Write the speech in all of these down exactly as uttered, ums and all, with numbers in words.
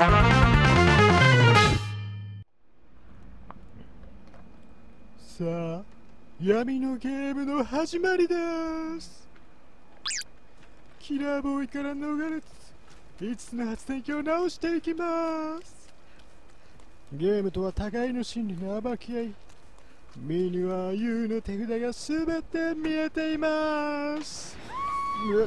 さあ、闇のゲームの始まりです。キラーボーイから逃れつつ、いつつの発電機を直していきます。ゲームとは互いの心理が暴き合い、目にはユウの手札がすべて見えています。うっ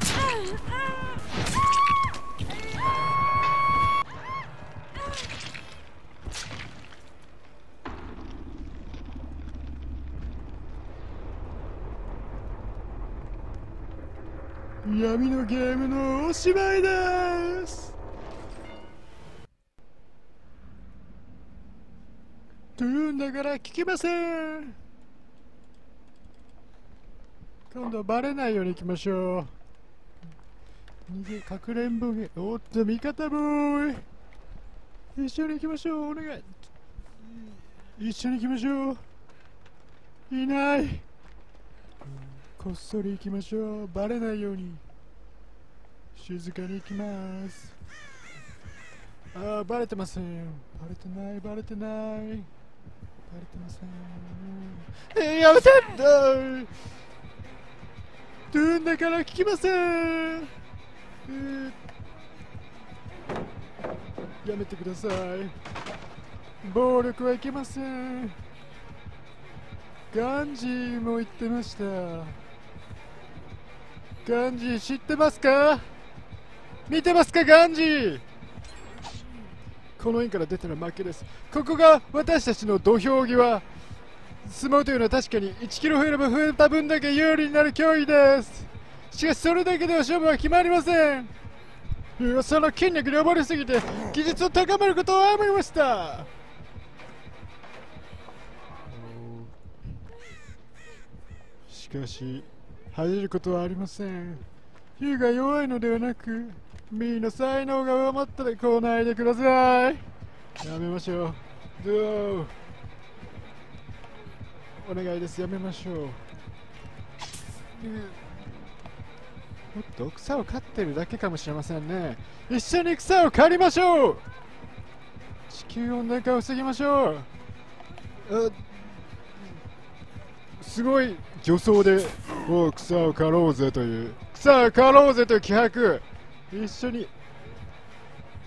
闇のゲームのおしまいです。というんだから聞きません。今度はバレないようにいきましょう。逃げかくれんぼゲーム、おっと味方ボーイ、一緒に行きましょう。お願い、一緒に行きましょう。いない、こっそり行きましょう。バレないように静かに行きます。あー、バレてません。バレてない、バレてない、バレてません。えー、やめてんトゥーンだから聞きません。えー、やめてください。暴力はいけません。ガンジーも言ってました。ガンジー知ってますか？見てますかガンジー。この円から出たら負けです。ここが私たちの土俵際。相撲というのは確かにいちキロ増えれば増えた分だけ有利になる競技です。しかしそれだけでは勝負は決まりません。その筋肉に溺れすぎて技術を高めることを誤りました。しかし恥じることはありません。ヒューが弱いのではなく、ミーの才能が上回ったら来ないでください。やめましょう。どう？お願いです。やめましょう。もっと草を刈ってるだけかもしれませんね。一緒に草を刈りましょう。地球温暖化を防ぎましょう。すごい助走でもう草を刈ろうぜという草を刈ろうぜという気迫。一緒に。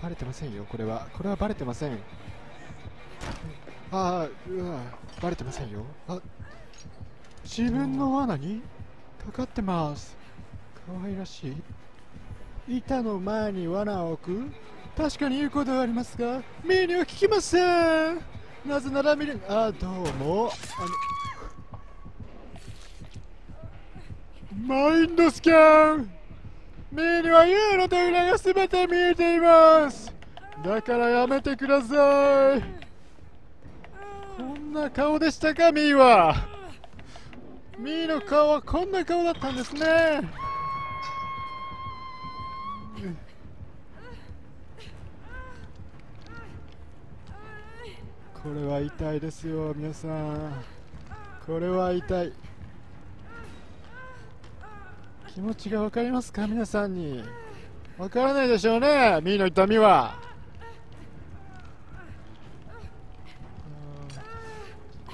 バレてませんよ。これはこれはバレてません。ああ、うわ、バレてませんよ。あ、自分の罠にかかってます。可愛らしい。板の前に罠を置く。確かに言うことはありますが、耳には聞きません。なぜなら耳に、あ、どうもあのマインドスキャン。目には ユー の手裏がすべて見えています。だからやめてください。こんな顔でしたか、ミーは。ミーの顔はこんな顔だったんですね。これは痛いですよ皆さん。これは痛い。気持ちが分かりますか皆さんに。分からないでしょうね、ミーの痛みは。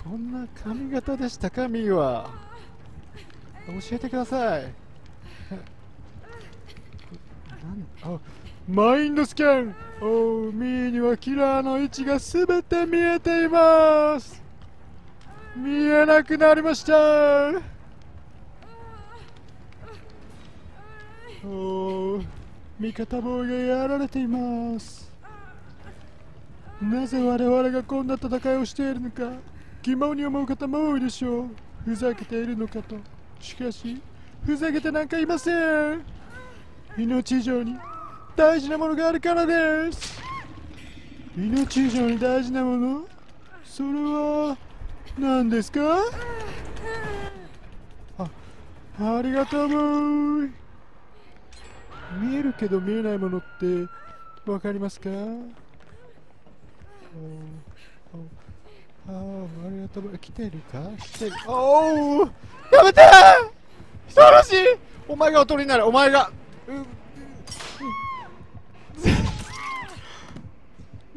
こんな髪型でしたか、ミーは。教えてください。なんあ、マインドスキャン。おー、ミーにはキラーの位置がすべて見えています。見えなくなりました。おー、味方ボーイがやられています。なぜ我々がこんな戦いをしているのか疑問に思う方も多いでしょう。ふざけているのかと。しかしふざけてなんかいません。命以上に大事なものがあるからです。命以上に大事なもの、それは何ですか？あ、ありがとうボーイ。見えるけど見えないものってわかりますか？ああ、ありがとう。来てるか？来てる。おお、やめて！人殺し！お前がおとりになる。お前が。う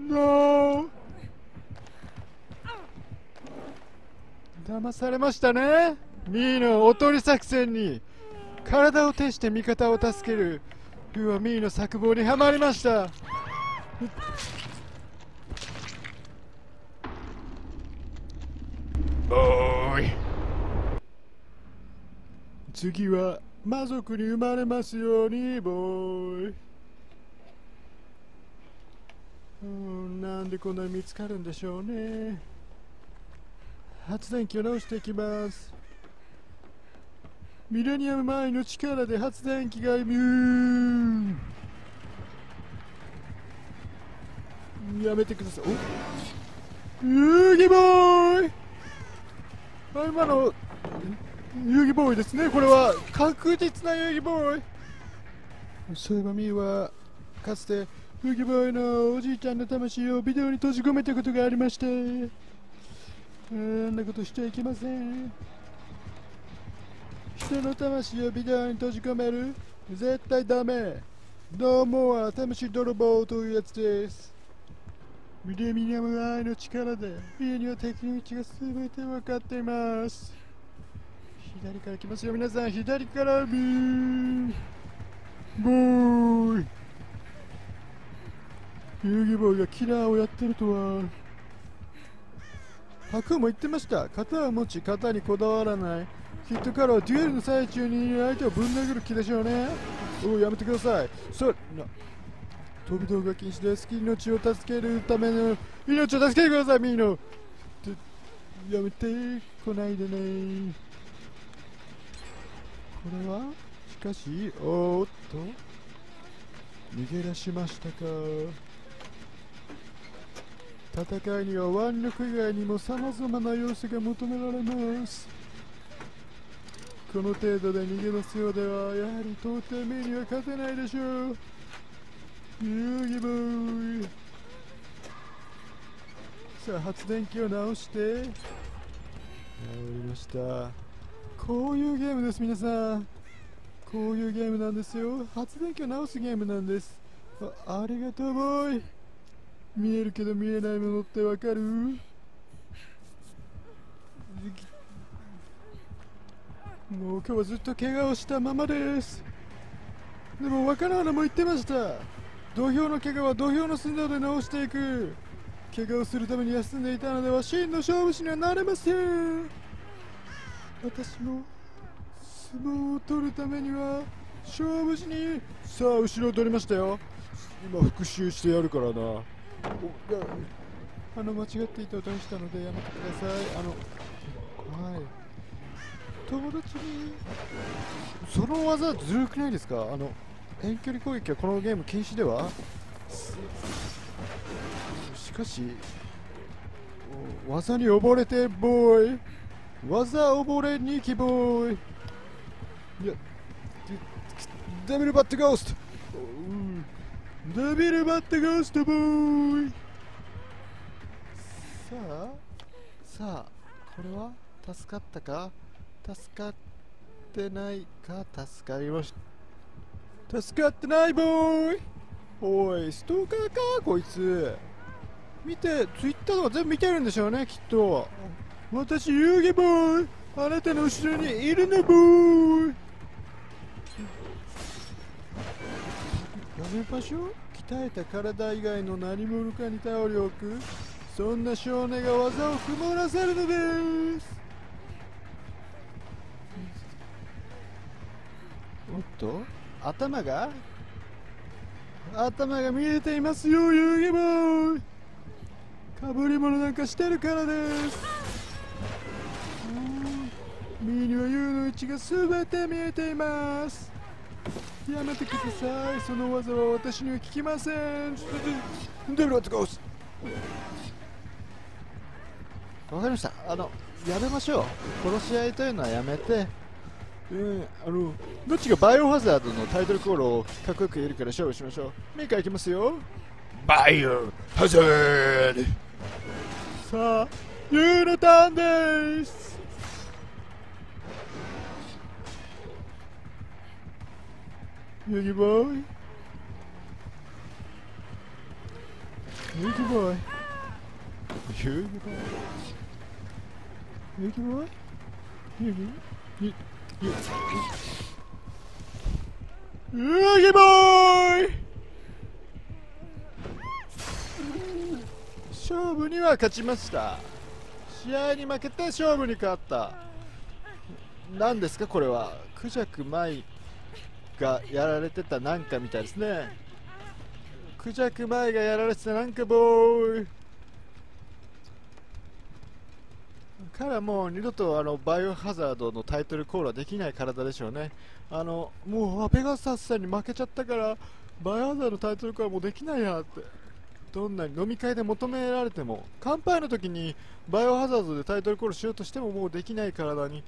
No! 騙されましたね。ミーのおとり作戦に体を徹して味方を助けるルーはミーの策謀にはまりました。おーい、次は魔族に生まれますようにボーイ。うん、なんでこんなに見つかるんでしょうね。発電機を直していきます。ミレニアム前の力で発電機がミューやめてください。お遊戯ボーイ、あ、今の遊戯ボーイですね。これは確実な遊戯ボーイ。そういえばミーはかつて遊戯ボーイのおじいちゃんの魂をビデオに閉じ込めたことがありまして、あんなことしちゃいけません。人の魂をビデオに閉じ込める、絶対ダメ。どうもは魂泥棒というやつです。ミレニアム愛の力で家には敵の道が全て分かっています。左から来ますよ皆さん、左からビーボーイ。遊戯ボーイがキラーをやってるとは。白も言ってました。型を持ち型にこだわらない。ヒットからはデュエルの最中に相手をぶん殴る気でしょうね。おう、やめてください。それな飛び道具が禁止です。命を助けるための命を助けてください。ミーノやめてこないでね。これはしかしおーっと逃げ出しましたか。戦いには腕力以外にもさまざまな要素が求められます。この程度で逃げ出すようではやはり到底目には勝てないでしょう。遊戯ボーイ、さあ発電機を直して直りました。こういうゲームです。皆さんこういうゲームなんですよ。発電機を直すゲームなんです。 あ, ありがとうボーイ。見えるけど見えないものってわかる？もう今日はずっと怪我をしたままです。でも若菜も言ってました。土俵の怪我は土俵の寸胴で直していく。怪我をするために休んでいたのでは真の勝負師にはなれません。私も相撲を取るためには勝負師に。さあ後ろを取りましたよ。今復讐してやるからな。あの間違って糸を出したのでやめてください。あのはい友達にその技ずるくないですか。あの遠距離攻撃はこのゲーム禁止では。しかし技に溺れてボーイ、技溺れにきボーイ。いやデビルバットゴースト、うんデビルバットゴーストボーイ。さあさあこれは助かったか助かってないか。助かりました。助かってないボーイ。おいストーカーかこいつ。見てツイッターとか全部見てるんでしょうねきっと。私遊戯ボーイ、あなたの後ろにいるのボーイ。やめましょう。鍛えた体以外の何者かに頼りを置く、そんな少年が技を曇らせるのです。おっと頭が頭が見えていますよ遊戯ボーイ。かぶり物なんかしてるからです。ミーには U の位置が全て見えています。やめてください。その技は私には聞きません。デビルバットゴースト。わかりました。あのやめましょう。殺し合いというのはやめて、うん、あのどっちがバイオハザードのタイトルコールをかっこよく言えるから勝負しましょう。メーカーいきますよ。バイオハザード。さあ ユー のターンでーす。遊戯ボーイ Yugi boy. Yugi boy. Yugi boy. Yugi. Yugi. Yugi boy. 勝負には勝ちました。試合に負けて勝負に勝った。何ですかこれは。クジャクマイがやられてたなんかみたいですね。クジャクマイがやられてたなんかボーイからもう二度とあのバイオハザードのタイトルコールはできない体でしょうね。あのもうペガサスさんに負けちゃったからバイオハザードのタイトルコールはもうできないやって。どんなに飲み会で求められても乾杯の時にバイオハザードでタイトルコールしようとしてももうできない体に。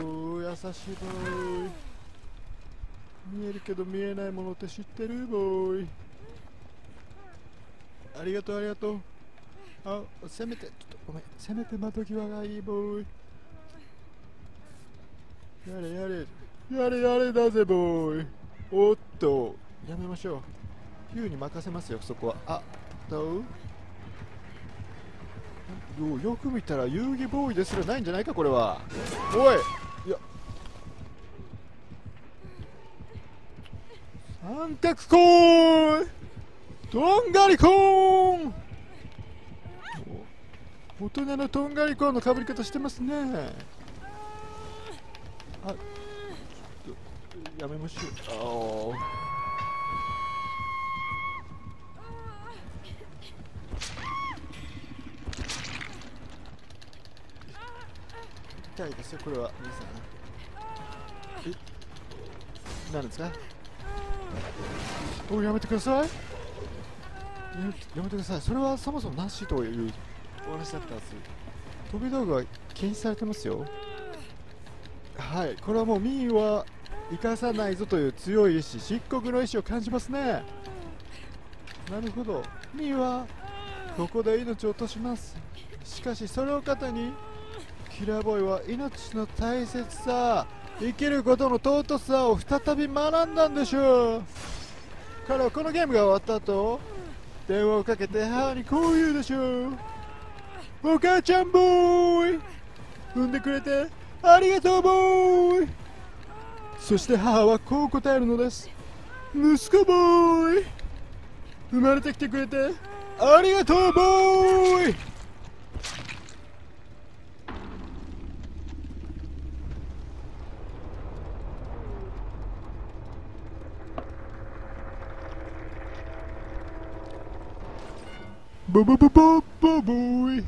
おー優しいボーイ。見えるけど見えないものって知ってるボーイ。ありがとうありがとう。あせめてちょっとごめん、せめて窓際がいいボーイ。やれやれやれやれだぜボーイ。おっとやめましょう。ヒューに任せますよそこは。あどうよ, よく見たら遊戯ボーイですらないんじゃないかこれは。おいいや三角コーンとんがりコーン。大人のとんがりコーンのかぶり方してますね。あやめましょう。あ痛いですよこれは皆さん。え何ですか。おやめてください。やめてください。それはそもそもなしというお話だったはず。飛び道具は禁止されてますよ。はいこれはもうミーは生かさないぞという強い意志、漆黒の意志を感じますね。なるほどミーはここで命を落とします。しかしそれを肩にキラーボーイは命の大切さ、生きることの尊さを再び学んだんでしょう。彼はこのゲームが終わった後、電話をかけて母にこう言うでしょう。お母ちゃんボーイ、産んでくれてありがとうボーイ。そして母はこう答えるのです。息子ボーイ、生まれてきてくれてありがとうボーイ。ボボボボボボーイ。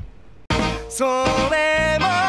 それも